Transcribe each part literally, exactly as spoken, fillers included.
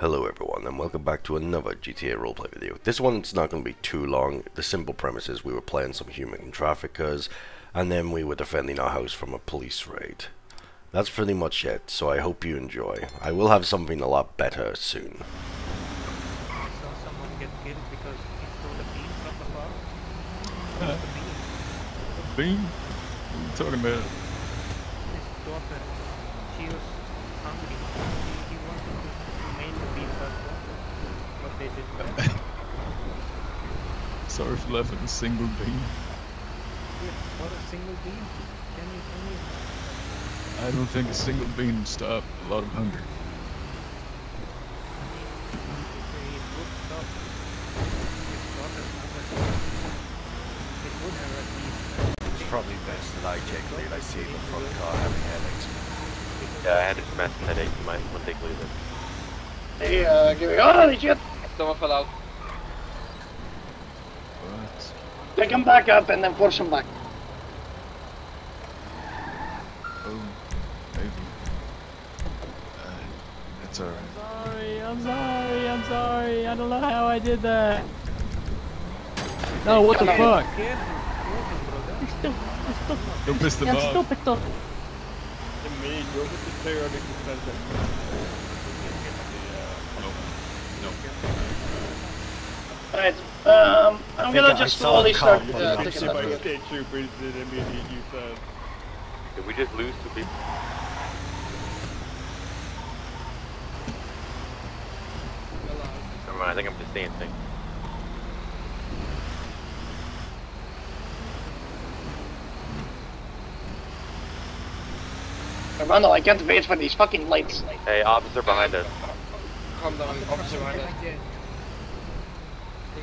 Hello everyone and welcome back to another G T A roleplay video. This one's not going to be too long. The simple premise is we were playing some human traffickers and then we were defending our house from a police raid. That's pretty much it, so I hope you enjoy. I will have something a lot better soon. I saw someone get killed because he stole a beam from the bar. What was the beam? A beam? What are you talking about? His daughter, she was hungry. Sorry for laughing. A single beam. Yeah, what a single beam? Can you, can you? I don't think a single beam would stop a lot of hunger. It's probably best that I take lead. I see the front car having headaches. Yeah, I had a massive headache. You might want to take lead. Hey, uh, give me. Oh, shit! Someone fell out. What? Take him back up and then force him back. Oh, maybe. Uh, it's alright. Sorry, I'm sorry, I'm sorry. I don't know how I did that. No, what the fuck? Don't piss them off. Stop it, stop it. Alright, um, I'm gonna just slowly start uh, taking up here. Did we just lose two people? Never mind, I think I'm just saying things. Armando, I can't wait for these fucking lights. Hey, officer behind us. Calm down, officer behind us.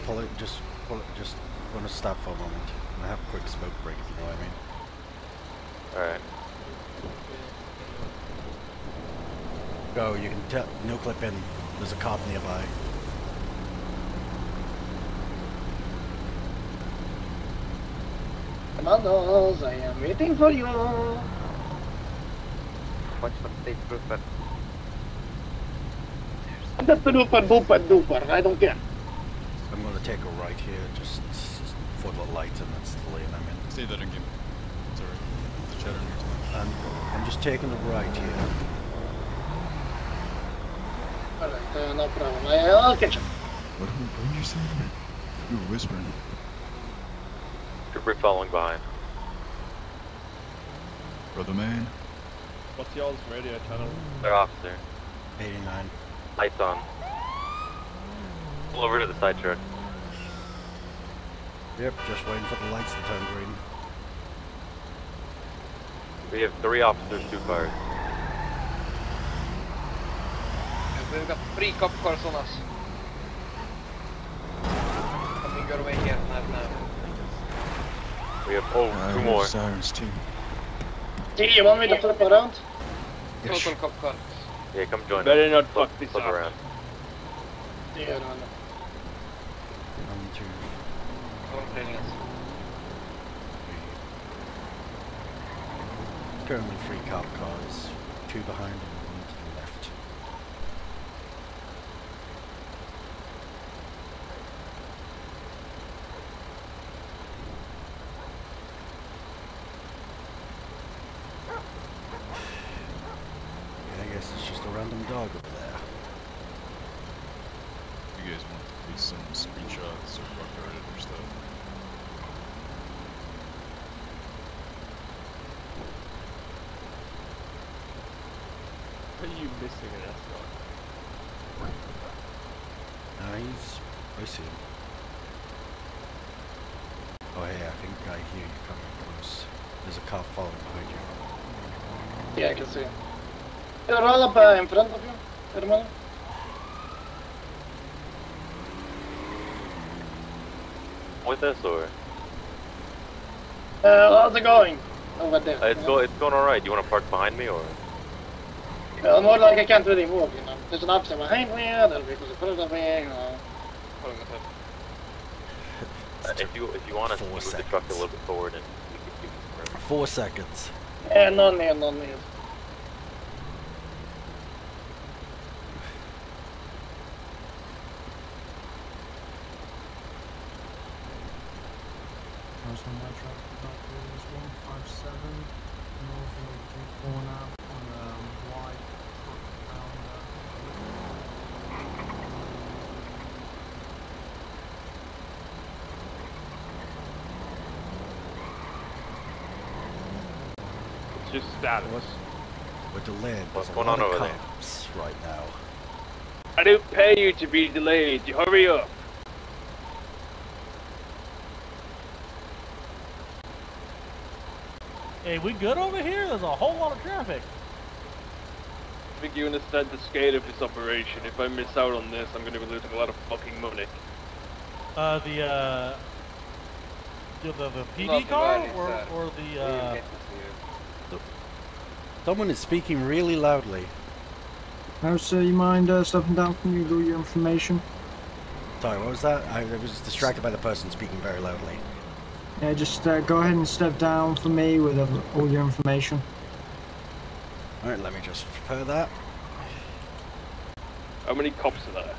Pull it, just pull it, just want to stop for a moment. I have a quick smoke break, if you know what I mean. Alright. Go, you can tell, no clip in. There's a cop nearby. Commandos, I am waiting for you. Watch for state trooper. That's the dooper, dooper, dooper. I don't care. I'm gonna take a right here, just for the light, and that's the lane I'm in. Say that again. Sorry. The chatter near I'm, I'm just taking a right here. Alright, uh, no problem. I, I'll catch up. What, what were you saying? You were whispering. Trooper following behind. Brother man. What's y'all's radio channel? They're officer. eighty-nine. Lights on. Over to the side truck. Yep, just waiting for the lights to turn green. We have three officers, two cars. We've got three cop cars on us. Coming your way here, now, now. We have oh, uh, two more. Sirens too. Do you want me to flip around? Yes. Total cop cars. Yeah, come join us. Better not flip, fuck this flip up. Around. Yeah, no, no. I'm too. Currently three cop cars, two behind and one to the left. Yeah, I guess it's just a random dog over there. You guys want to do some screenshots or rock art or stuff? What are you missing in that dog? Nice. I see him. Oh hey, I think I hear you coming close. There's a car following behind you. Yeah, I can see him. Roll up uh, in front of you, hermano. With us or? Uh, how's it going? Over there. Uh, it's, go it's going alright. You want to park behind me or? Uh, more like I can't really move, you know. There's an officer behind me, there'll be in front of me, you know. uh, if, you, if you want us to move seconds. The truck a little bit forward and we can keep it forever. Four seconds. Yeah, no need, no need. numbers on my track about is one five seven north of the corner on a wide foot pounder. It's just status. We're delayed. What's going on over there? Right now. I didn't pay you to be delayed. You hurry up. Hey, we good over here? There's a whole lot of traffic. I think you understand the scale of this operation. If I miss out on this, I'm going to be losing a lot of fucking money. Uh, the, uh... The, the, the P D car? Or, or the, uh... The... Someone is speaking really loudly. Oh, sir, you mind uh, stepping down from you, do your information? Sorry, what was that? I was distracted by the person speaking very loudly. Yeah, just uh, go ahead and step down for me with all your information. Alright, let me just prepare that. How many cops are there?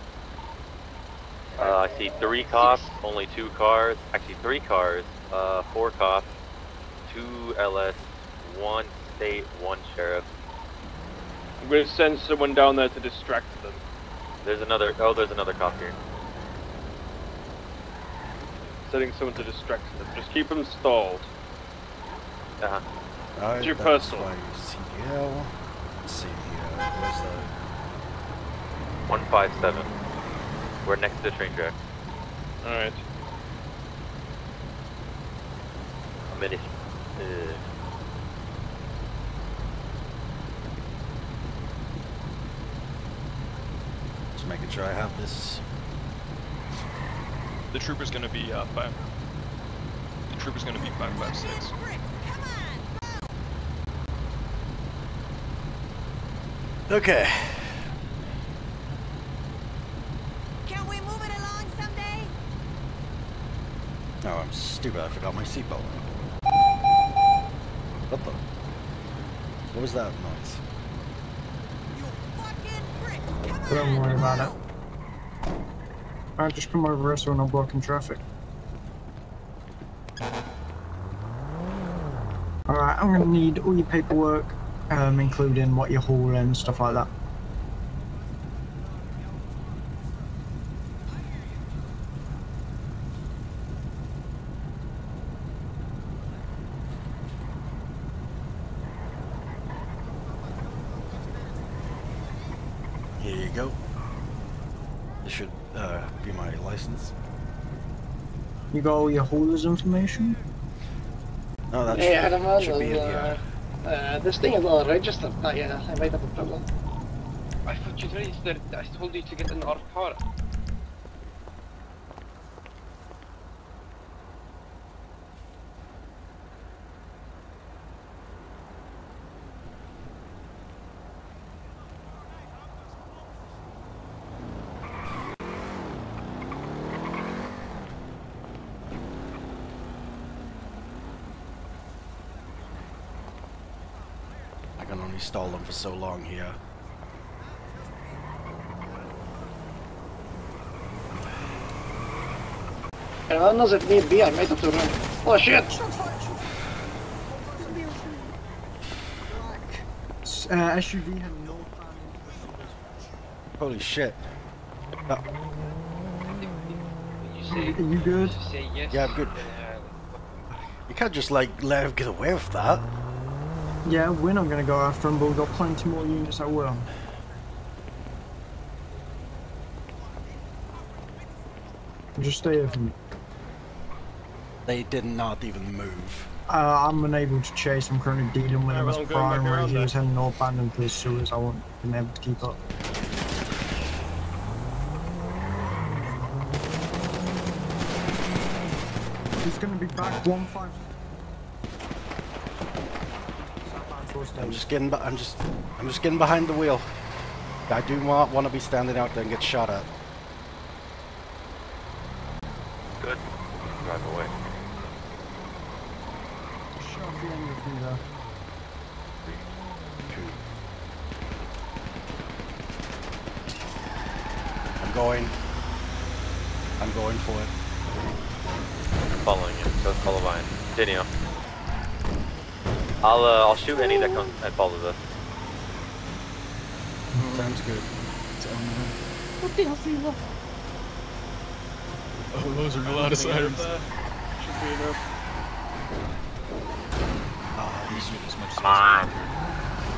Uh, I see three cops, only two cars. Actually, three cars, uh, four cops, two L S, one state, one sheriff. I'm going to send someone down there to distract them. There's another, oh, there's another cop here. Sending someone to distract them. Just keep them stalled. Uh-huh. Right, it's your personal. C D L. Let's see, uh, where's that? one five seven. We're next to the train track. Alright. A minute. Uh. Just making sure I have this. The trooper's gonna be uh, five. The trooper's gonna be five five six. Okay. Can we move it along someday? Oh, I'm stupid. I forgot my seatbelt. What the? What was that noise? You fucking prick! Come on! Don't worry about it. Alright, just come over here so we're not blocking traffic. Alright, I'm gonna need all your paperwork, um, including what you're hauling and stuff like that. Here you go. This should uh, be my license. You got all your haulers information? No, that hey, should, Adam, should be in uh, here. Uh, this thing is not registered. I, uh, I might have a problem. I thought you'd registered. I told you to get in our car. I can only stall them for so long here. And I know that need be, I might have to run. Oh shit! Uh, S U V had no time. Holy shit. Uh, you say, are you good? You say yes. Yeah, I'm good. You can't just like let him get away with that. Yeah, we're not going to go after him, but we've got plenty more units that will. Just stay with me. They did not even move. Uh, I'm unable to chase. I'm currently dealing with him as primary. He was heading northbound into the sewers. I wasn't able to keep up. He's going to be back one five. I'm just getting, I'm just, I'm just getting behind the wheel. I do not want to be standing out there and get shot at. Good. Drive away. Just shove the end of me there. Two. I'm going. I'm going for it. Following you, so follow mine. Continue. I'll uh, I'll shoot any that comes and follows us. Right. Sounds good. It's on there. What the hell's he left? Oh, those are a lot of sirens. Should be enough. Oh, he's doing as much as possible.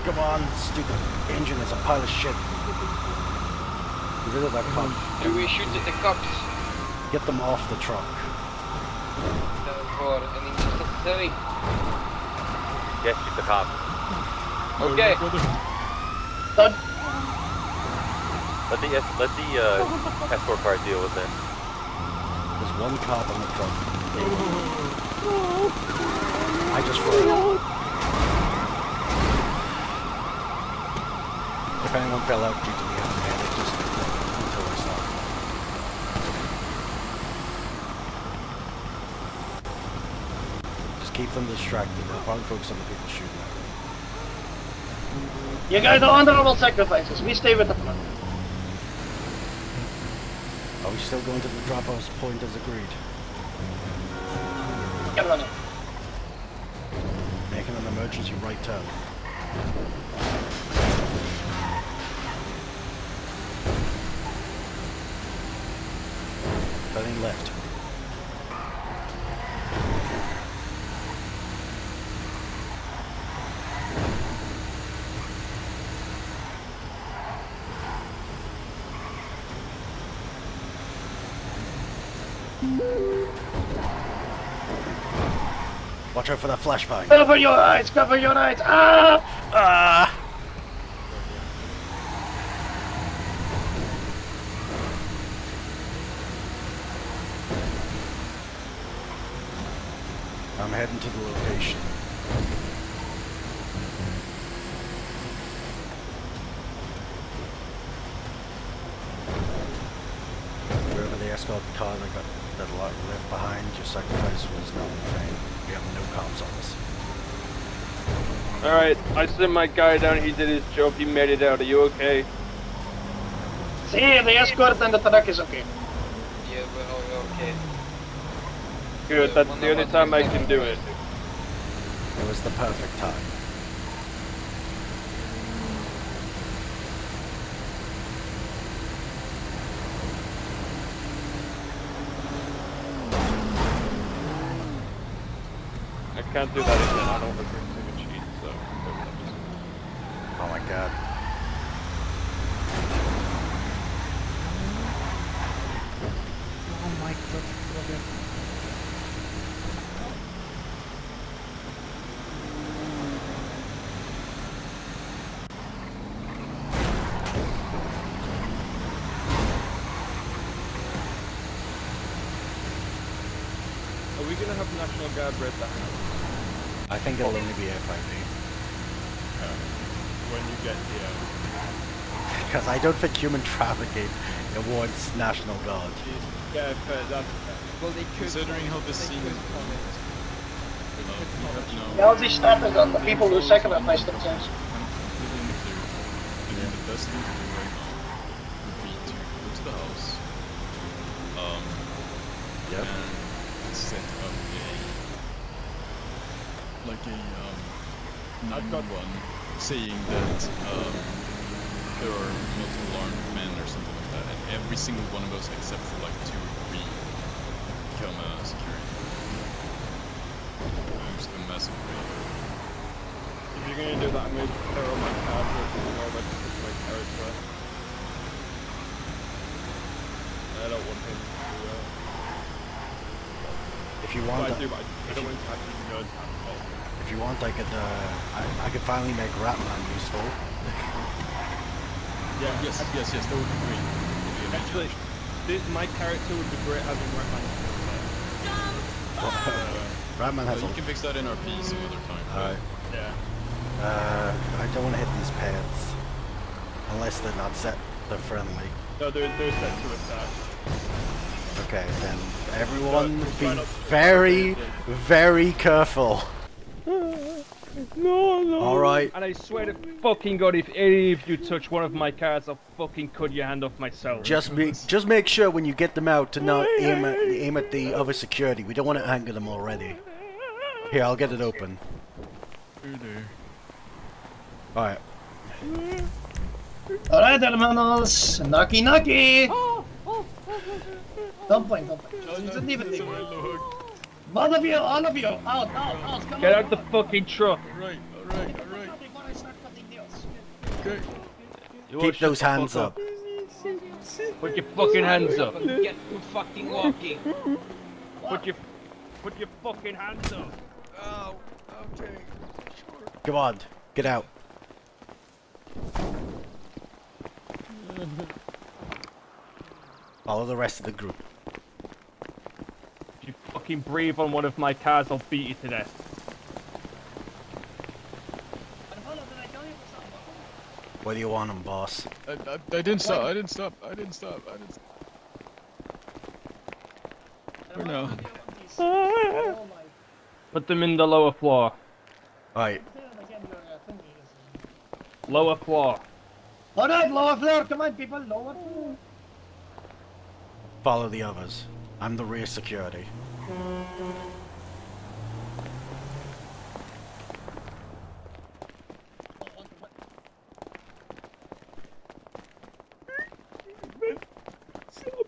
Come on, stupid engine is a pile of shit. Get rid of that cop. Do we shoot at the cops? Get them off the truck. Yes, shoot the cop. Okay. Done. Let the let the uh, escort car deal with it. There's one cop on the truck. I just rolled. If anyone fell out due to the accident, it just until I saw them. Just keep them distracted. They'll probably focus on the people shooting at them. You guys are honorable sacrifices. We stay with the front. Are we still going to the drop-off point as agreed? Get running. Making an emergency right turn. Turning left. Watch out for that flashbang. Cover your eyes, cover your eyes. Ah! Ah! I'm heading to the location. Wherever the escort car that got that lot left behind, your sacrifice was not in vain. We have no comms on us. Alright, I sent my guy down, he did his job, he made it out. Are you okay? See, the escort and the truck is okay. Yeah, we're all okay. Good, that's the only time I can do it. It was the perfect time. I can't do that again, I don't want to drink too much heat, so... Oh my god. Oh my god, brother. Are we gonna have National Guard right behind us? I think it'll only be F I B. Uh, when you get here. Because I don't think human trafficking awards National Guard. Yeah, fair, that's fair. Well, they could. Considering how this scene is coming. Now these status on the people who sacrifice themselves. I mean, the best thing to do right now would be to go to the house. Um. Yep. And set up a. Like a, um, I've got one saying that um, there are multiple armed men or something like that, and every single one of us except for like two or three become uh, security. It's a massive raid. If you're gonna do that, I'm gonna throw my card for it and all that to put my character. I don't want him to do that. If you want, but I do, but I don't want to have to go down. If you want, I could, uh, I, I could finally make Ratman useful. Yeah, yes, yes, yes, that would be great. Actually, this, my character would be great having Ratman. Well, uh, Ratman has. Well, you can fix that in R P some other time. Alright. Yeah. Uh, I don't want to hit these pads. Unless they're not set, they're friendly. No, they're, they're set to attack. Okay, then everyone no, be very, very careful. No, no. All right. And I swear to fucking God, if any of you touch one of my cards, I'll fucking cut your hand off myself. Just make, just make sure when you get them out to not aim at, aim at the other security. We don't want to anger them already. Here, I'll get it open. All right. All right, hermanos. Knocky, knocky. Don't blink, don't blink. You didn't even think. All of you, all of you, out, out, out, come Get on, out the on. fucking truck. Alright, alright, alright. Okay. Keep those hands up. up. Put your fucking hands up. Get to fucking walking. Put your, put your fucking hands up. Oh, okay. Sure. Come on, get out. Follow the rest of the group. If you fucking breathe on one of my cars, I'll beat you to death. What do you want him, boss? I, I, I didn't stop, I didn't stop, I didn't stop, I didn't stop. Or no. Put them in the lower floor. Alright. Lower floor. Alright, lower floor, come on people, lower floor. Follow the others. I'm the rear security.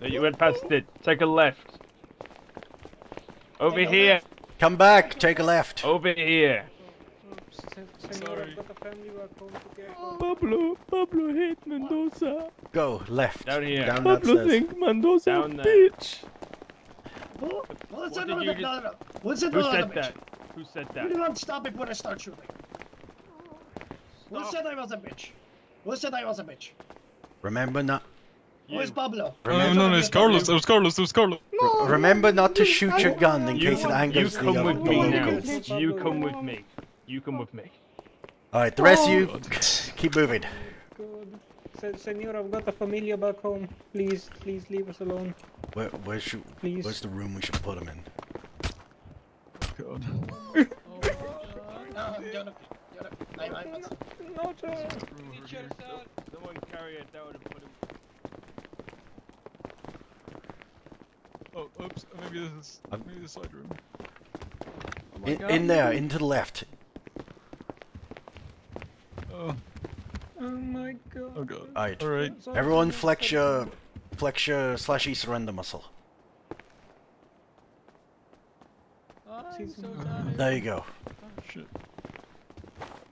No, you went past it. Take a left. Over take here. Left. Come back. Take a left. Over here. Sorry. Pablo, Pablo hate Mendoza. Go left. Down here. Down Pablo think Mendoza down there. Bitch. Who, what did you just... no, no, no. Who said damage? that? Who said that? You don't stop before I start shooting. Stop. Who said I was a bitch? Who said I was a bitch? Remember not... You. Who is Pablo? Remember... No, no, no, it's Carlos, it was Carlos, it was Carlos. No. Re remember not to shoot your gun in you, case it angers the other locals. You come with me. You come with me. Alright, the rest oh. of you, keep moving. Senor, I've got a familia back home. Please, please leave us alone. Where, where should, where's the room we should put him in? God. Oh, oops, maybe this is maybe the side room. In, in there, into the left. Oh. Oh my God. Oh God. Alright. Alright. Everyone flex your flex your slash E surrender muscle. I'm so there you go. Oh, shit.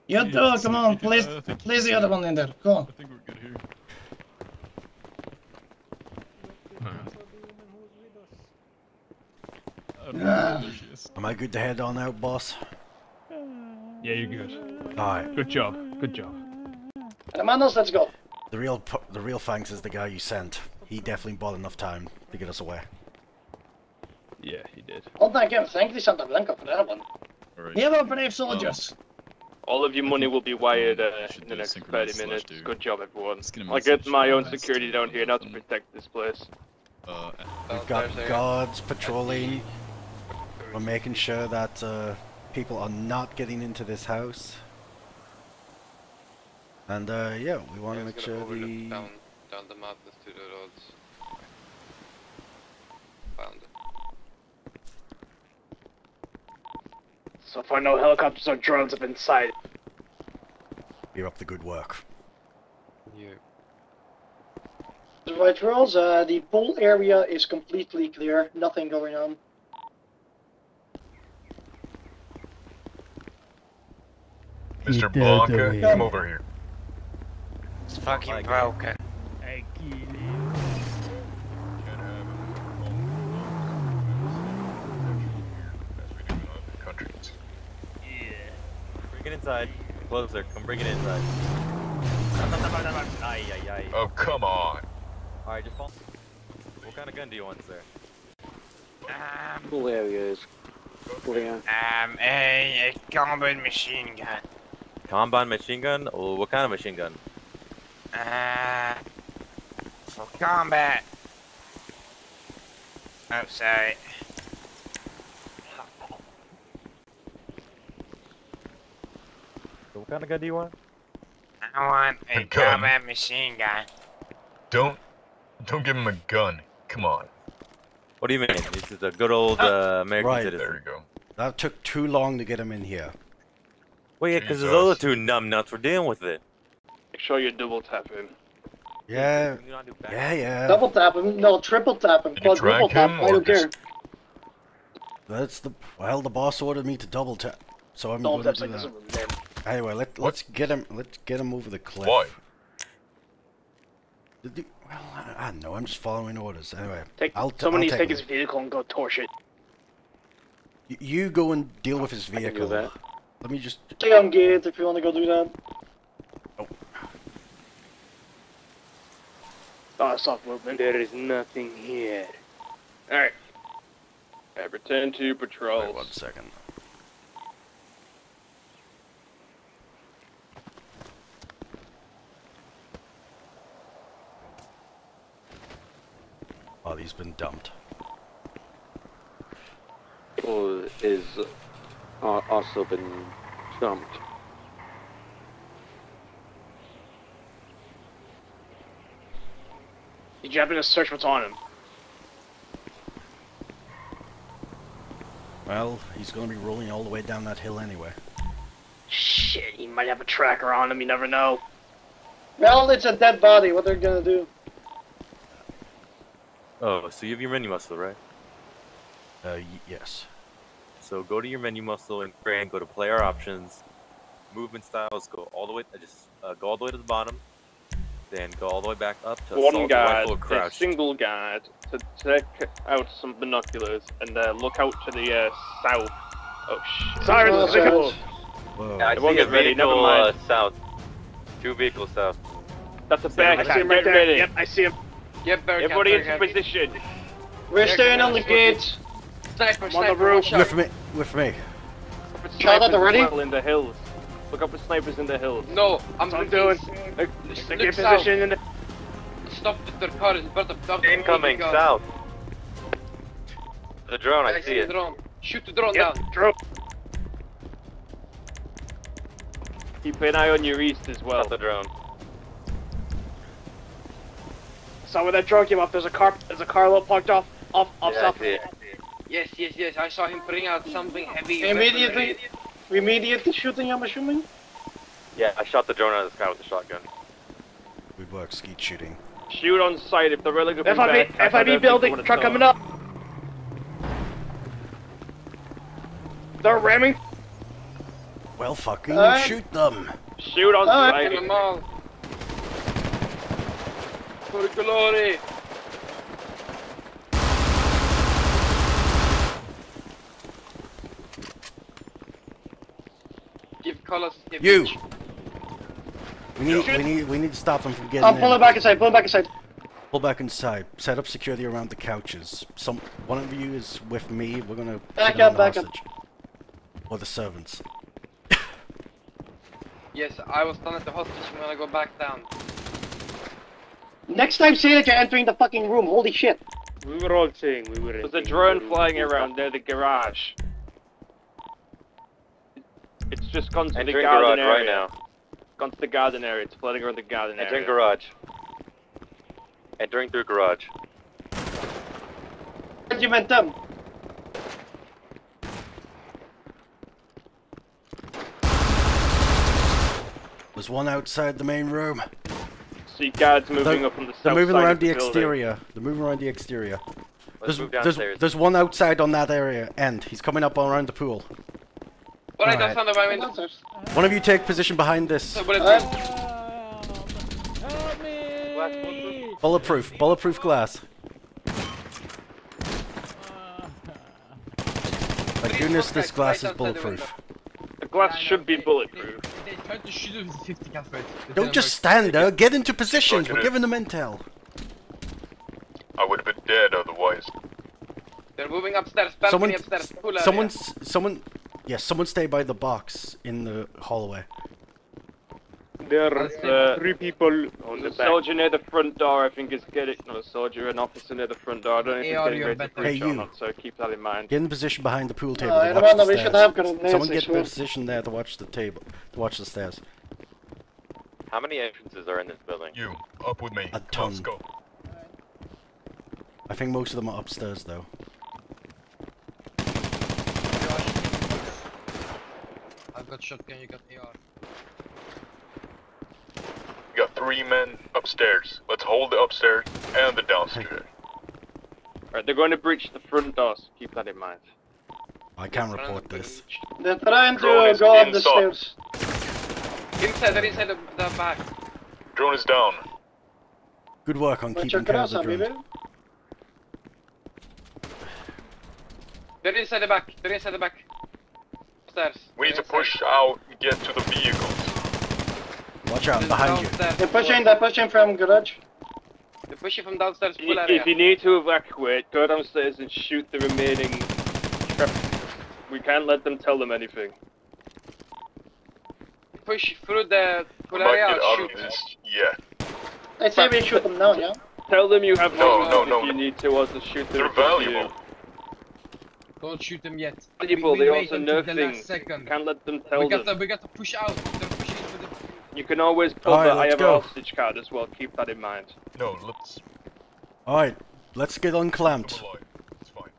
You two, yeah, come on, place place the other one in there. Go on. I think we're good here. Right. Yeah. Am I good to head on out, boss? Yeah, you're good. Alright. Good job. Good job. Hermanos, let's go. The real, the real Fangs is the guy you sent. He definitely bought enough time to get us away. Yeah, he did. Well, thank you. Thank you, Santa Blanca, for that one. Right. We are brave soldiers. Oh. All of your money will be wired uh, in the next thirty minutes. Slash, good job, everyone. I get my own security down here now to protect this place. Uh, We've got guards patrolling. We're making sure that uh, people are not getting into this house. And uh, yeah, we want yeah, to make sure the... Down, down the madness to the roads. Found it. So far no helicopters or drones have been sighted. You're up to good work. Yeah. Right, Rolls, uh, the pool area is completely clear. Nothing going on. Mister Blanca, come over here. It's fucking like broken. I kill you. Yeah. Bring it inside. Closer. Come bring it inside. Aye, aye, aye. Oh, come on. Alright, just fall. What kind of gun do you want, sir? Um, cool area is. Clear. Um, a, a combine machine gun. Combine machine gun? Oh, what kind of machine gun? Uh, for combat. Oh, sorry. What kind of gun do you want? I want a, a combat machine gun. Don't, don't give him a gun. Come on. What do you mean? This is a good old uh, American right. citizen. There you go. That took too long to get him in here. Well, yeah, because those other two numbnuts were dealing with it. Make sure you double tap him. Yeah. Yeah, yeah. Double tap him. No, triple tap him. Did you drag him? I don't care. That's the. Well, the boss ordered me to double tap, so I'm going to do that. Anyway, let, let's get him. Let's get him over the cliff. Why? Did you, well, I, I don't know. I'm just following orders. Anyway, take, I'll someone I'll needs to take his vehicle and go torch it. You, you go and deal with his vehicle. I can do that. Let me just. Stay on gate if you want to go do that. Oh. Oh, soft movement. There is nothing here. All right. I pretend to patrol. Wait one second. Oh, he's been dumped. Or is uh, also been dumped. Did you happen to search what's on him? Well, he's going to be rolling all the way down that hill anyway. Shit, he might have a tracker on him, you never know. Well, it's a dead body, what they're gonna do. Oh, so you have your menu muscle, right? Uh, y yes. So go to your menu muscle and grand, go to player options, movement styles, go all the way, uh, just uh, go all the way to the bottom, then go all the way back up to one guy, a single guard. To take out some binoculars and uh, look out to the uh, south. Oh shit! Sirens, oh, pick up! Whoa. No, I Everyone see a get ready. Vehicle, Never mind. Uh, south. Two vehicles south. That's a bear cat. Get ready. Yep, I see him. Yep, bear Everybody cat, into position. We're staying on the gate. Sniper, sniper, on the roof. With me, with me. Shot at the ready. In the hills. Look up for snipers in the hills. No, I'm not doing. Look, look, look south. Position in the. Stop with their car, but I'm incoming south. The drone, I, I see, see it. The drone. Shoot the drone yep. down. Drone. Keep an eye on your east as well. Not the drone. Saw where that drone came up. There's a car. There's a carload parked off, off, off yeah, south. Yes, yes, yes. I saw him bring out something heavy. Immediately, immediately shooting. I'm assuming. Yeah, I shot the drone out of the sky with the shotgun. Good work, skeet shooting. Shoot on sight if they're really good. F I B building, truck coming up. They're ramming. Well, fucking uh, shoot them. Shoot on uh, sight. Kill them all. For glory. Give colors. You. We need, we need, we need to stop them from getting I'm in. I'm pulling back inside, pulling back inside. Pull back inside. Set up security around the couches. Some, one of you is with me. We're gonna back up, back hostage. Up. Or the servants. Yes, I was done at the hostage. I'm gonna go back down. Next time, say that you're entering the fucking room. Holy shit. We were all saying we were. There's a drone flying around there, the garage. It's just gone to the garden area right now. Gone to the garden area, it's flooding around the garden area. Entering garage. Entering through garage. You meant them. There's one outside the main room. See guards moving they're, up on the south They're moving side around the, the exterior. They're moving around the exterior. Let's there's, move there's, there's one outside on that area end. He's coming up around the pool. All right. All right. One of you take position behind this. Help. Help me. Bulletproof, bulletproof glass. Like goodness, this glass is bulletproof. The glass should be bulletproof. Don't just stand there, get into position, we're giving them intel. I would have been dead otherwise. They're moving upstairs, balcony upstairs. Someone's, someone... Yeah, someone stay by the box in the hallway. There are uh, three people on the back. Soldier near the front door, I think, is getting. Not a soldier, an officer near the front door. I don't know if he's getting ready to breach or not, so keep that in mind. Get in position behind the pool table. No, to watch the stairs. Someone get in position there to watch the table, to watch the stairs. How many entrances are in this building? You, up with me. A ton. Let's go. I think most of them are upstairs, though. I've got shotgun, you got A R. We got three men upstairs. Let's hold the upstairs and the downstairs. Alright, they're going to breach the front door, so keep that in mind. I can't report this. They're trying to uh, go up the stairs. Inside, they're inside the, the back. Drone is down. Good work on keeping care of the drone. They're inside the back, they're inside the back. Stairs. We need they're to push inside. Out and get to the vehicles. Watch out, they're behind downstairs. You. They're pushing, they're pushing from garage. They're pushing from downstairs, pool area. If you need to evacuate, go downstairs and shoot the remaining traffic. We can't let them tell them anything. Push through the pool area or shoot them? Yeah. I say we shoot them now, yeah? Tell them you have no, no, no, no. You need to also shoot them. They're valuable. Don't shoot them yet. People, we, we they also know things. Can't let them tell we them. To, we got to push out. They're pushing into the... You can always pull right, the I have a hostage card as well. Keep that in mind. No, let's. Alright, let's get unclamped. It's fine.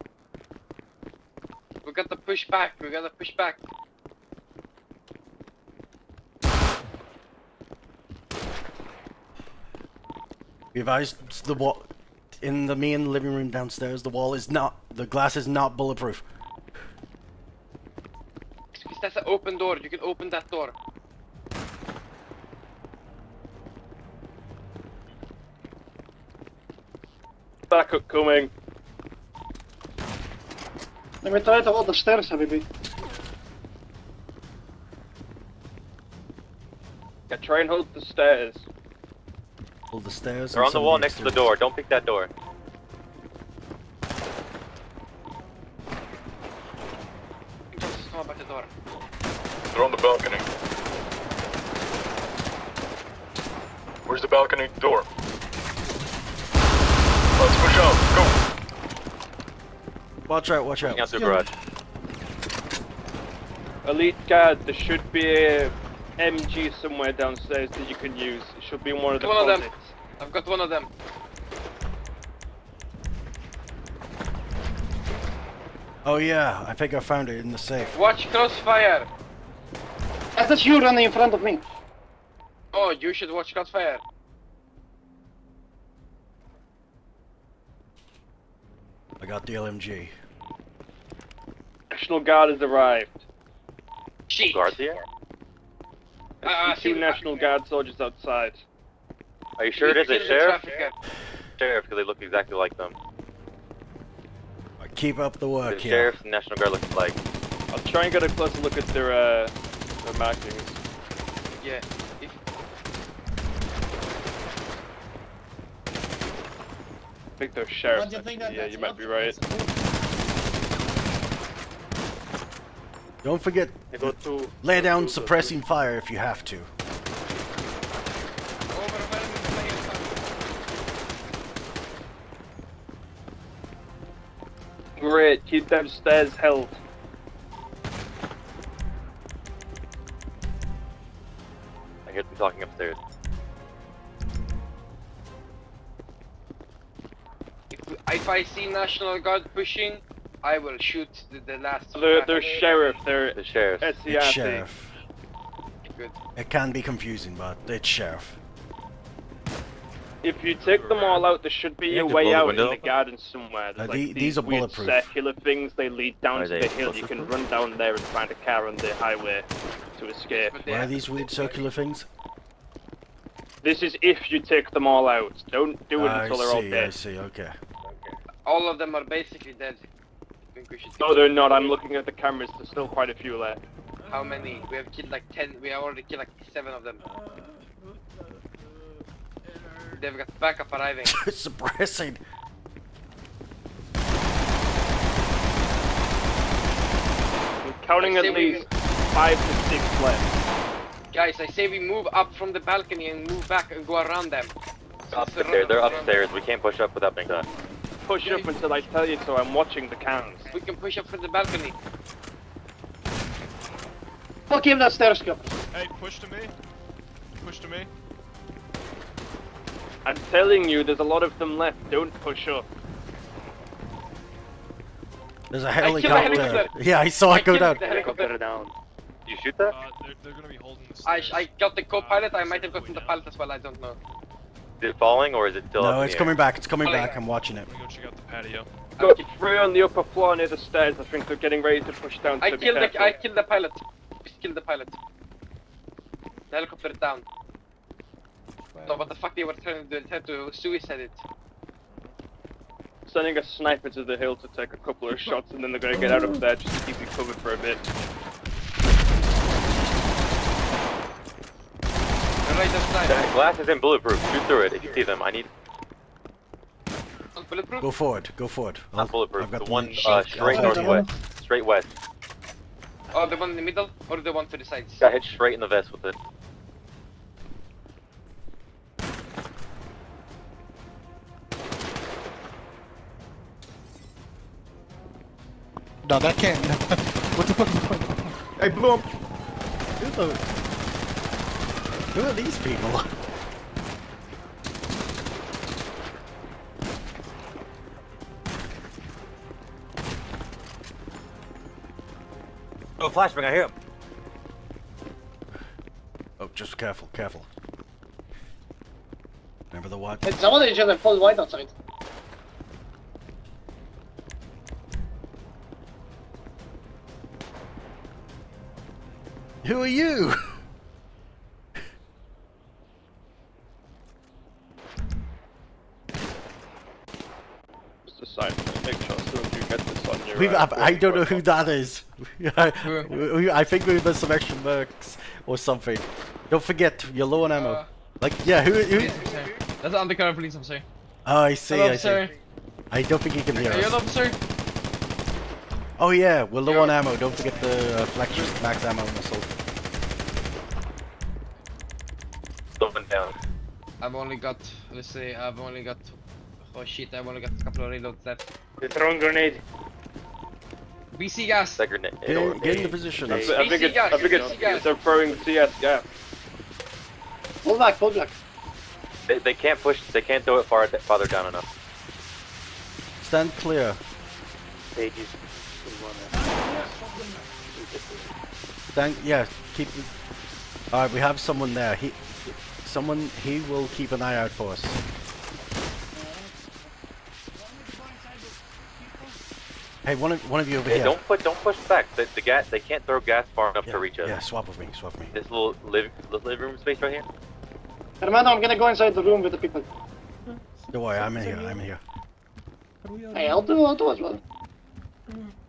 We got to push back. We got to push back. We advised the wall in the main living room downstairs. The wall is not, the glass is not bulletproof. Excuse, that's an open door. You can open that door. Backup coming. Let me try to hold the stairs, Habibi. Yeah, try and hold the stairs. The stairs they're on the wall next to the door, don't pick that door. They're on the balcony. Where's the balcony door? Let's push out, go! Watch out, watch out. Out through garage. Elite guard, there should be a M G somewhere downstairs that you can use. It should be in one of the one closets. Of them. I've got one of them. Oh yeah, I think I found it in the safe. Watch crossfire. Is that you running in front of me? Oh, you should watch crossfire. I got the L M G. National Guard has arrived. Sheet. Guard here? Uh, two National Guard soldiers outside. Are you sure it is a sheriff? Sheriff, because they look exactly like them. Keep up the work the here. Sheriff and National Guard looks like. I'll try and get a closer look at their, uh, their markings. Yeah. I think they're sheriffs. You think that yeah, you might be right. Don't forget, to lay down suppressing fire if you have to. Great, keep them stairs held. I hear them talking upstairs. If, if I see National Guard pushing, I will shoot the, the last one. They're, they're sheriff, they're the sheriff. It's sheriff. Good. It can be confusing, but it's sheriff. If you take them all out, there should be a way out in the garden somewhere. There's like these weird circular things, they lead down to the hill. You can run down there and find a car on the highway to escape. What are these weird circular things? This is if you take them all out. Don't do it until they're all dead. I see, okay. All of them are basically dead. No, they're not. I'm looking at the cameras. There's still quite a few left. How many? We have killed like ten. We have already killed like seven of them. They've got backup arriving. Suppressing. I'm counting at least five to six left. Guys, I say we move up from the balcony and move back and go around them. Upstairs, they're upstairs. We can't push up without being done. Push up until I tell you so. I'm watching the cans. We can push up from the balcony. Fuck him, that stairs cup. Hey, push to me. Push to me. I'm telling you, there's a lot of them left. Don't push up. There's a helicopter. I killed the helicopter. Yeah, I saw it go down. The helicopter down. You shoot that? Uh, they're, they're gonna be holding the stairs. I, I got the co-pilot. Uh, I might have gotten the pilot as well. I don't know. Is it falling or is it still? No, it's coming back. It's coming back. I'm watching it. We go check out the patio. Go through on the upper floor near the stairs. I think they're getting ready to push down. I killed the. I killed the pilot. Just killed the pilot. The helicopter down. No, what the fuck they were trying to do? They had to suicide it. Sending a sniper to the hill to take a couple of shots, and then they're gonna get out of there just to keep you covered for a bit. The glass is in bulletproof. Shoot through it if you see them. I need. Bulletproof? Go forward. Go forward. I'll... Not bulletproof. I've got the, the one uh, straight northwest. Straight west. Oh, the one in the middle or the one to the sides? Got hit straight in the vest with it. No, that can't. What the fuck is the point? Hey, blew him. Who, the... Who are these people? Oh, flashbang! I hear him. Oh, just careful, careful. Remember the watch. It's someone that just pulled white outside. Who are you? Just a sign for make sure so if you get this on your We've, right, I don't know who that is. I, I think we've got some extra mercs or something. Don't forget, you're low on ammo. Uh, like, yeah, who, who? That's the undercover police officer. Oh, I see, Hello, I see. I don't think he can hear us. Are you an officer? Oh yeah, we're low on ammo, don't forget the uh, flexors, max ammo and assault. Up and down. I've only got, let's see, I've only got, oh shit, I've only got a couple of reloads left. They're throwing grenade. B C gas. That grenade. Get, get in the position. I think it's, I think it's, they're throwing C S, yeah. Pull back, pull back. They, they can't push, they can't throw it far, farther down enough. Stand clear. Pages. Thank, yeah, keep. Alright, we have someone there. He, someone, he will keep an eye out for us. Hey, one of one of you over hey, here. Don't put, don't push back. The, the gas, they can't throw gas far enough yeah, to reach us. Yeah, swap with me, swap with me. This little living living room space right here. Armando, I'm gonna go inside the room with the people. Don't worry, I'm in here. I'm in here. Hey, I'll do, I'll do as well.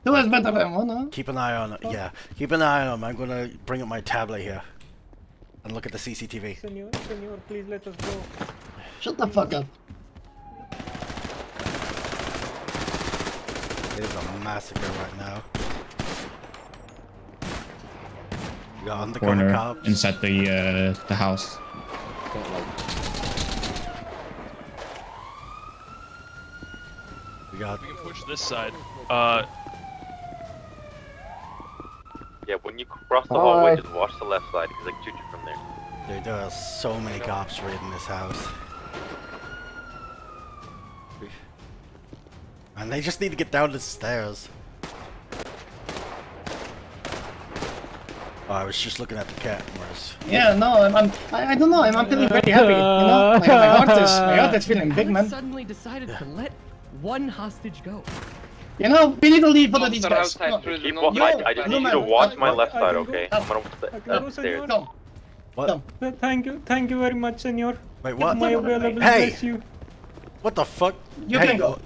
Who is better than one, huh? Keep an eye on it, yeah. Keep an eye on him. I'm gonna bring up my tablet here and look at the C C T V. Senor, senor, please let us go. Shut the fuck up. There's a massacre right now. We got undercover cops inside the uh, the house. We got. We can push this side. Uh. Yeah, when you cross the hallway, just watch the left side because they can shoot you from there. Dude, there are so many cops raiding this house. And they just need to get down the stairs. Oh, I was just looking at the cameras. Yeah, no, I'm, I'm I, I don't know, I'm, I'm feeling very happy, you know? My, my heart is, my heart is feeling big, man. I suddenly decided to let one hostage go. You know, we need to leave one of these guys. No. Keep no, I, I just no, need man. you to watch I, my I, left I, side, I, okay? I, I'm gonna watch the left stairs. No. What? No. Thank you, thank you very much, senor. Wait, what? My hey! You. What the fuck? You hey. can go.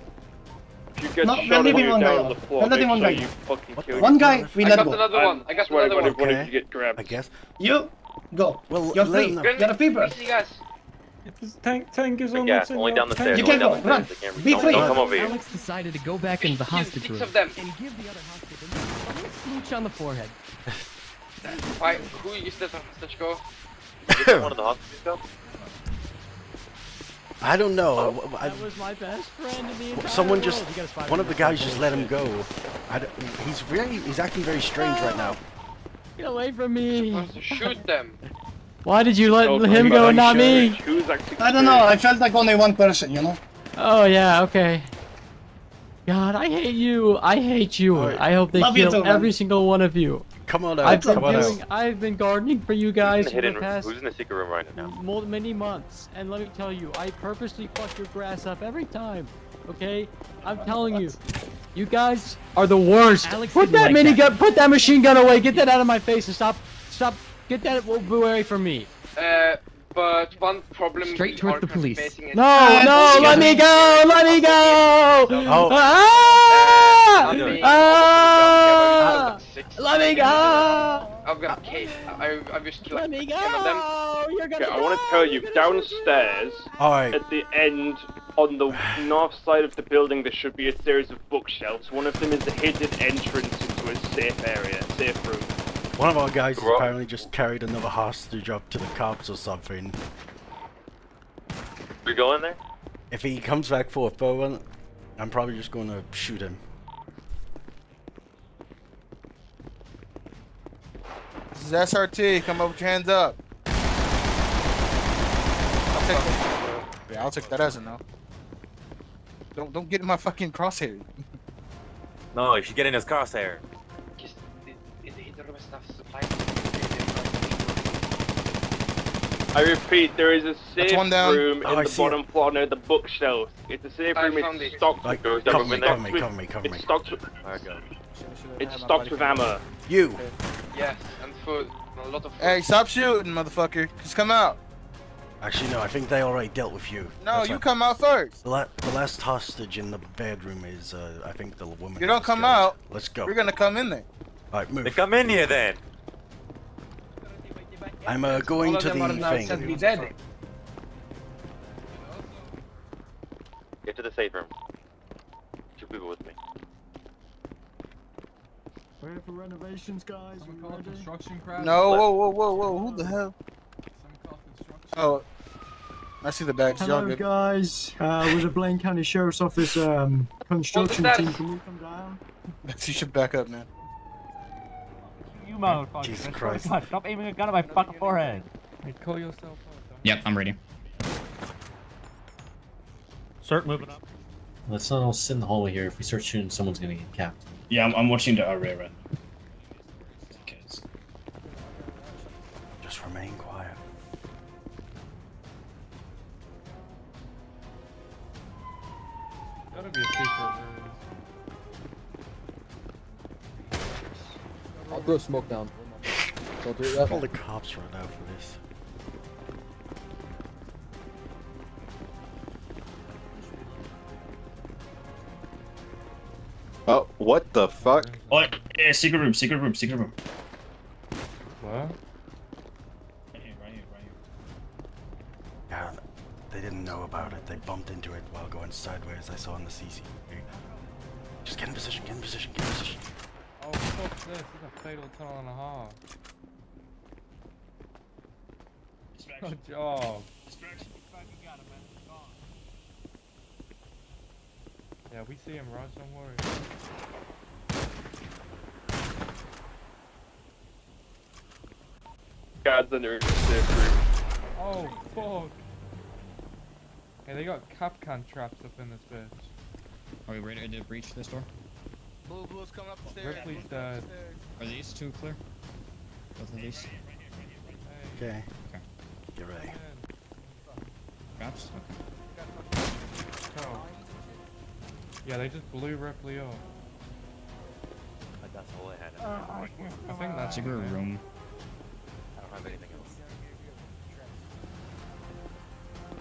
If you get no, shot, we're leaving one guy. On the floor, we're leaving one guy. Sure one guy, we let go. I got another one. I got another one. What if you get grabbed? I guess. You, go. You're free. You're a free person. Thank, thank you so much. Yes, only down the stairs. You can go. Run. Be free. Don't come over here. Alex decided to go back into the hostage room and give the other hostage a smooch on the forehead. Why? Who used this on Stitchko? One of the hostages. I don't know. Oh, I, that was my best friend in the entire Someone world. just, one of the guys just let him go. I don't, he's really, he's acting very strange right now. Get away from me! You're supposed to shoot them. Why did you let so him go and not me? I don't know. I felt like only one person, you know. Oh yeah. Okay. God, I hate you. I hate you. Right. I hope they Love kill too, every single one of you. Come on out. I've been, Come doing, on I've been gardening for you guys for the past who's in the secret room right now? More than many months. And let me tell you, I purposely fuck your grass up every time. Okay? I'm telling what? you. You guys are the worst. Alex put that like minigun, that. put that machine gun away. Get that out of my face and stop, stop. Get that away from me. Uh, but one problem. Straight towards the police. No, no, let me go, let me go. Oh. Ah! Uh, ah! Let me go! I've got a case. I, I just killed Let me go! Them. You're gonna okay, go. I want to tell you, downstairs, right. at the end, on the north side of the building, there should be a series of bookshelves. One of them is the hidden entrance into a safe area, safe room. One of our guys Bro. apparently just carried another hostage up to the cops or something. We go in there? If he comes back for a phone, I'm probably just going to shoot him. This is S R T, come up with your hands up. I'll take that, yeah, I'll take that as a no. Don't, don't get in my fucking crosshair. No, you should get in his crosshair. I repeat, there is a safe room oh, in I the bottom floor near the bookshelf. It's a safe I room, it's stocked like, with cover me, cover me, cover me, cover me. It's stocked with, it's stocked with ammo. You! Yes, and food. A lot of food. Hey, stop shooting, motherfucker. Just come out. Actually, no, I think they already dealt with you. No, That's you like, come out first. The, la the last hostage in the bedroom is, uh, I think, the woman. You don't come killed. out. Let's go. We're gonna come in there. Alright, move. They come in here then. I'm uh, going to the thing. Get to the safe room. Two people with me. We're here for renovations, guys. We call it construction crap. No, whoa, whoa, whoa, whoa! Who the hell? Oh, I see the bags. Hello, good. guys. Uh, we're the Blaine County Sheriff's Office um, construction team. Can you come down? You should back up, man. You motherfucker! Jesus Christ! Stop aiming a gun at my fucking forehead. Call yourself. Yep, I'm ready. Start moving up. Let's not all sit in the hallway here. If we start shooting, someone's gonna get capped. Yeah, I'm, I'm watching the array right now. Just remain quiet. Gotta be a secret. I'll throw smoke down. I'll do it. All the cops run out for this. Oh, what the fuck? Oh, yeah, secret room, secret room, secret room. What? Right here, right here, right here. Yeah, they didn't know about it. They bumped into it while going sideways, I saw on the C C. Just get in position, get in position, get in position. Oh, fuck this. This is a fatal tunnel and a half. Distraction. Good job. Distraction. Yeah, we see him, Raj, don't worry. God's under safe room. Oh, fuck. Hey, they got Capcan traps up in this bitch. Are we ready to breach this door? Blue, blue's coming up the stairs. Ripley's dead. Are these two clear? Both of these? Okay. Okay. Get ready. Traps? Okay. Oh. Yeah, they just blew Ripley off. But that's all I had. Uh, I think that's a good room. I don't have anything else.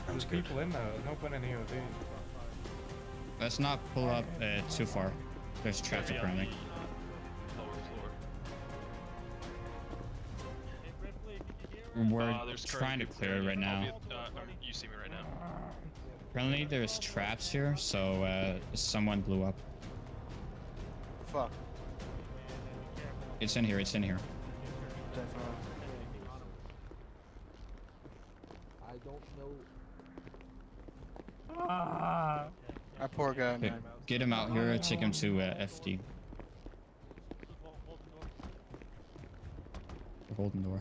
There's people in there. There's no point in here with these. Let's not pull up uh, too far. There's traffic running. We're uh, trying to clear it right now. Uh, you see me right now. Apparently there's traps here, so uh, someone blew up. Fuck. It's in here, it's in here. that far. I don't know. Ah. That poor guy. Okay. Get him out here. Take him to uh, F D. The golden door.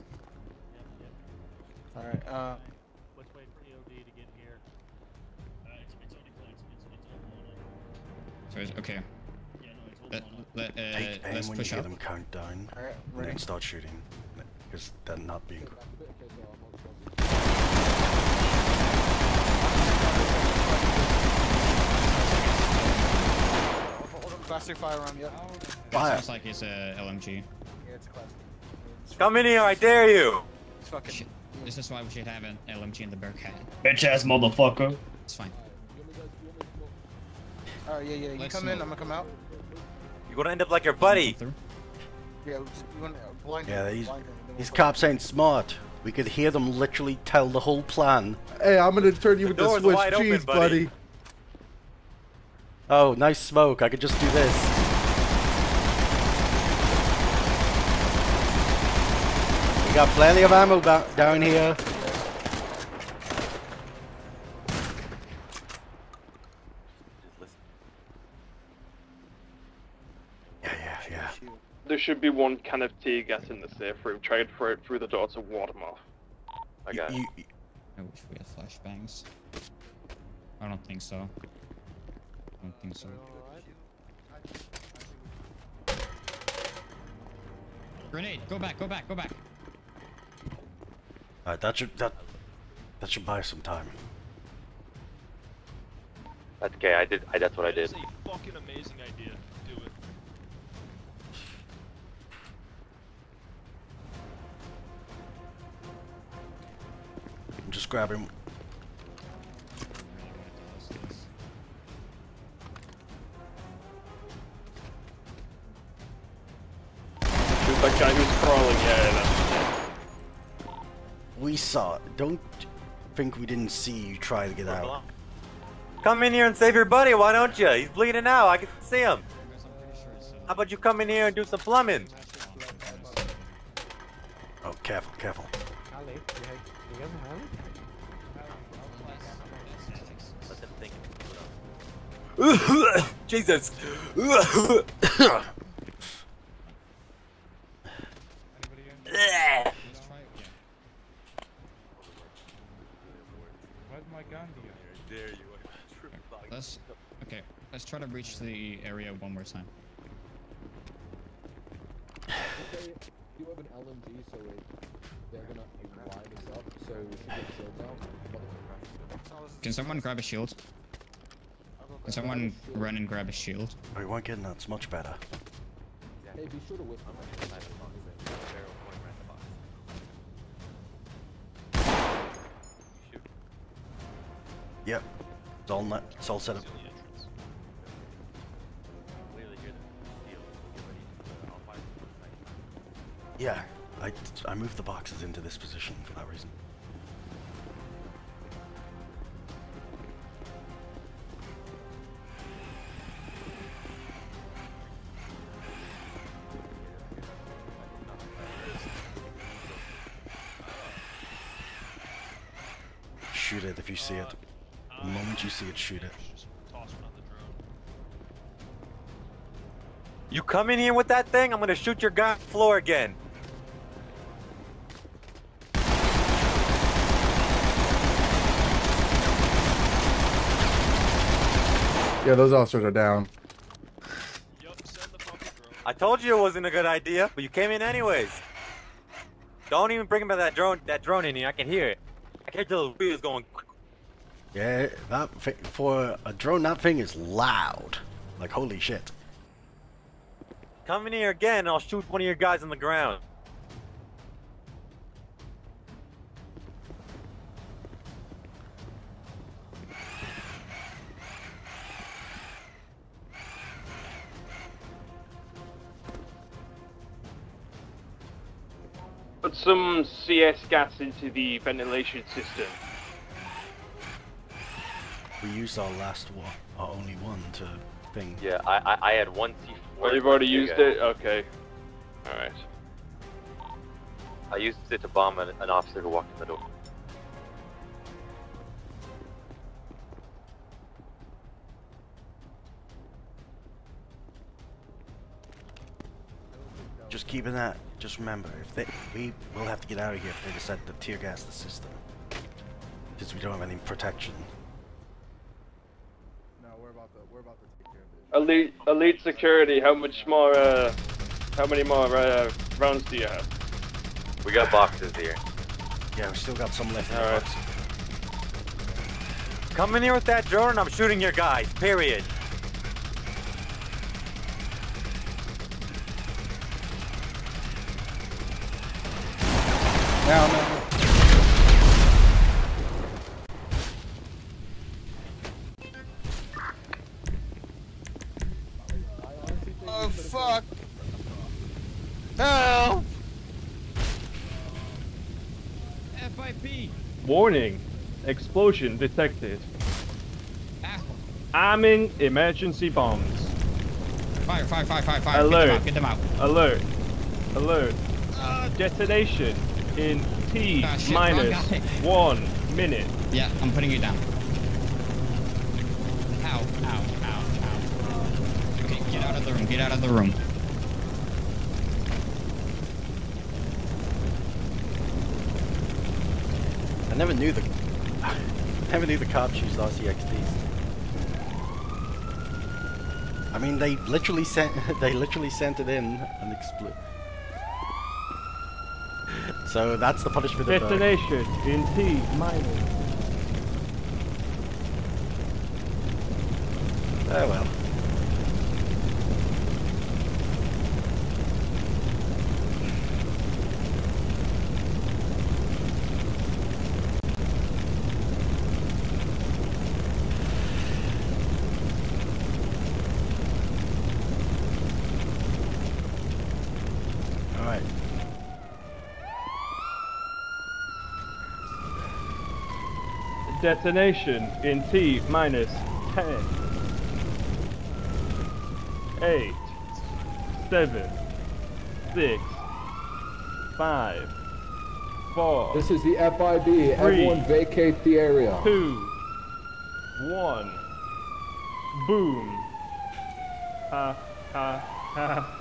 All right. Uh. Let's wait for E L D to get here. Sorry, okay. Let, let, uh, Take aim let's when push you up. Get them count down, right, and then start shooting, because they're not being... Classic firearm, yep. Fire. Sounds like it's a L M G. Yeah, it's a classic. It's Come in here, I dare you! It's fucking... Shit. This is why we should have an L M G in the Bearcat. Bitch ass motherfucker. It's fine. Alright, yeah, yeah, you let's come smoke. in, I'm gonna come out. You're gonna end up like your buddy. Yeah, blind yeah he's, blind his cops ain't smart. We could hear them literally tell the whole plan. Hey, I'm gonna turn you the with the Swiss wide cheese, open, buddy. buddy. Oh, nice smoke. I could just do this. We got plenty of ammo down here. There should be one can of tear gas in the safe room. Try and throw it through the door to ward them off. Okay. You, you, I wish we had flashbangs. I don't think so. I don't think so. Grenade! Go back! Go back! Go back! Alright, that should that that should buy some time. That's okay. I did. I, that's what I did. That's a fucking amazing idea. Do it. Just grab him. Shoot that guy who's crawling, yeah, yeah. We saw it. Don't think we didn't see you try to get out. Come in here and save your buddy, why don't you? He's bleeding out, I can see him. How about you come in here and do some plumbing? Oh, careful, careful. Jesus! Let's okay. Let's try to reach the area one more time. You have an L M D, so they're gonna line us up. So we should get shield down. Can someone grab a shield? Can someone run and grab a shield? Oh, you won't get in that. It's much better. Hey, be sure to whip on the side of the box. Yep. It's all net. It's all set up. Yeah. I, I moved the boxes into this position for that reason. Shoot it if you see it. The moment you see it, shoot it. You come in here with that thing, I'm gonna shoot your gun floor again. Yeah, those officers are down. I told you it wasn't a good idea, but you came in anyways. Don't even bring about that drone, that drone in here. I can hear it. I can't tell the wheels going. Yeah, that thing, for a drone, that thing is loud. Like holy shit. Come in here again, and I'll shoot one of your guys on the ground. Put some C S gas into the ventilation system. We used our last one, our only one to thing. Yeah, I I, I had one C four. Oh, you've already used it? Okay. Alright. I used it to bomb an, an officer who walked in the door. Just keeping that, just remember, if they, we will have to get out of here if they decide to tear gas the system. Because we don't have any protection. No, we're about to, we're about to take care of this. Elite, elite security, how much more, uh, how many more, uh, rounds do you have? We got boxes here. Yeah, we still got some left. All right. Boxes. Come in here with that drone, I'm shooting your guys, period. Now, now, now. Oh fuck! Help! F I B! Warning! Explosion detected. Ah. Arming emergency bombs. Fire! Fire! Fire! Fire! Fire! Alert! Get them out! Get them out! Alert! Alert! Uh, Detonation. In T ah, shit, minus one minute. Yeah, I'm putting it down. Ow, ow, ow, ow. Okay, get out of the room, get out of the room. I never knew the I never knew the cops used R C X Ds. I mean they literally sent they literally sent it in and exploded. So that's the punishment of the detonation in T minus. Oh well. Detonation in T minus ten, eight, seven, six, five, four. This is the F I B. Three, everyone vacate the area. Two, one. Boom. Ha ha ha.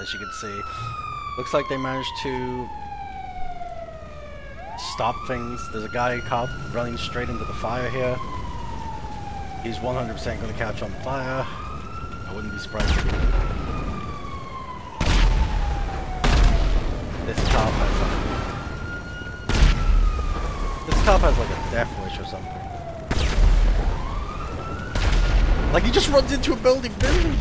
As you can see, looks like they managed to stop things. There's a guy, a cop, running straight into the fire here. He's one hundred percent going to catch on fire. I wouldn't be surprised if he did. This cop has like, this cop has like a death wish or something. Like he just runs into a building, building.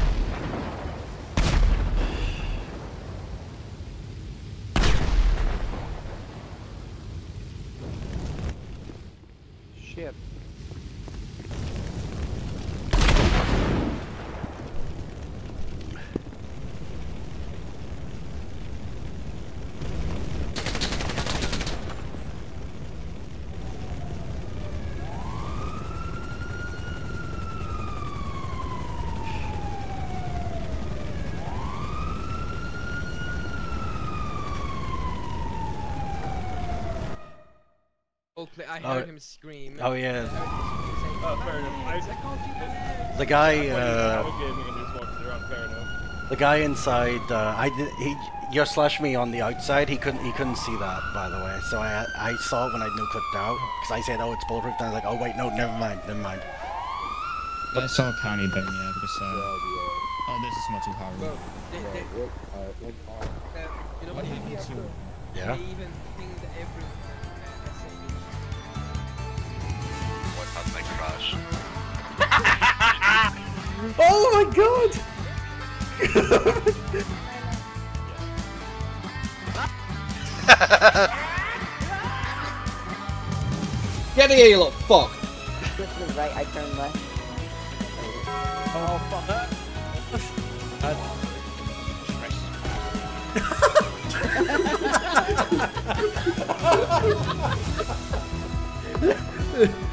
I heard oh. him scream. Oh yeah. Oh, fair enough. I, the guy, uh, the guy inside. Uh, I did. He, your slash me on the outside. He couldn't. He couldn't see that, by the way. So I, I saw it when I no clicked out because I said, "Oh, it's bulletproof." And I was like, "Oh wait, no, never mind, never mind." But I saw a tiny bit, yeah, because. Uh, oh, this is not too hard. Well, they, they, uh, you know what he did too. Yeah. They even pinged every. Oh my god! Get out of here, you little fuck! Just to the right, I turn left. Oh, fuck. That's...